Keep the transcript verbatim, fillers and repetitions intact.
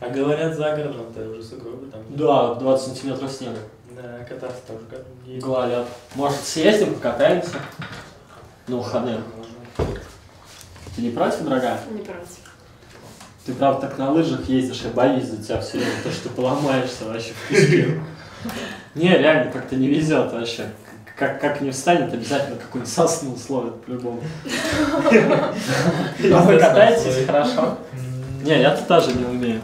А говорят, за городом-то уже сугробы там. Да, двадцать сантиметров снега. Да, кататься тоже как -то говорят. Может, съездим, покатаемся на выходных? Можно. Ты не против, дорогая? Не против. Ты, правда, так на лыжах ездишь, я боюсь за тебя все время, потому что ты поломаешься вообще в песке. Не, реально, как-то не везет вообще. Как, как не встанет, обязательно какую-нибудь сосну словят по-любому. А вы катаетесь хорошо? Не, я-то тоже не умею.